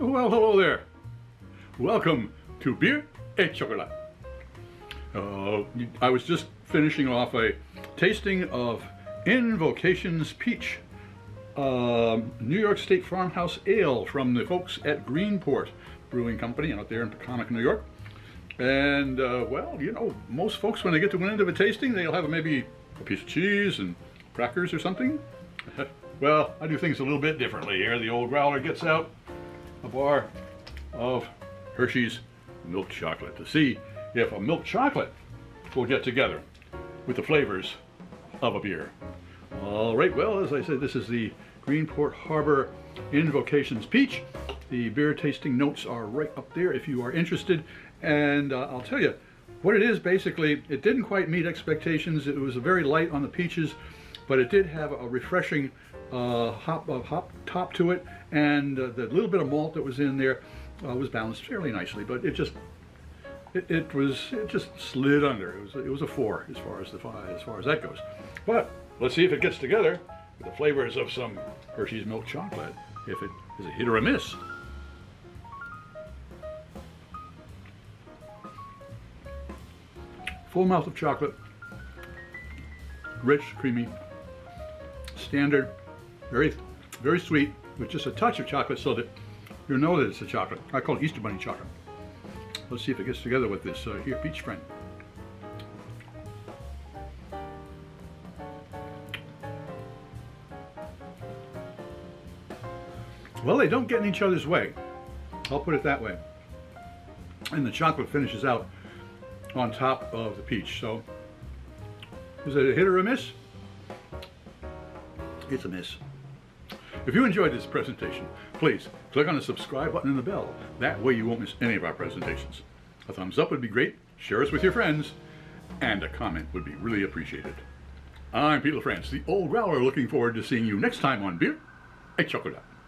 Well, hello there. Welcome to Bière et Chocolat. I was just finishing off a tasting of Invocations Peach, New York State Farmhouse Ale from the folks at Greenport Brewing Company out there in Peconic, New York. And well, you know, most folks when they get to one end of a tasting, they'll have maybe a piece of cheese and crackers or something. Well, I do things a little bit differently here. The old growler gets out a bar of Hershey's milk chocolate to see if a milk chocolate will get together with the flavors of a beer. All right, well, as I said, this is the Greenport Harbor Invocations Peach. The beer tasting notes are right up there if you are interested. And I'll tell you what it is. Basically, it didn't quite meet expectations. It was very light on the peaches, but it did have a refreshing hop top to it, and the little bit of malt that was in there was balanced fairly nicely. But it just slid under. It was a 4 as far as that goes. But let's see if it gets together with the flavors of some Hershey's milk chocolate. If it is a hit or a miss. Full mouth of chocolate, rich, creamy, standard, very, very sweet, with just a touch of chocolate so that you know that it's a chocolate. I call it Easter Bunny chocolate. Let's see if it gets together with this here peach friend. Well, they don't get in each other's way. I'll put it that way. And the chocolate finishes out on top of the peach. So is it a hit or a miss? It's a miss. If you enjoyed this presentation, please click on the subscribe button and the bell. That way you won't miss any of our presentations. A thumbs up would be great. Share us with your friends, and a comment would be really appreciated. I'm Peter France, the old growler, looking forward to seeing you next time on Bière et Chocolat.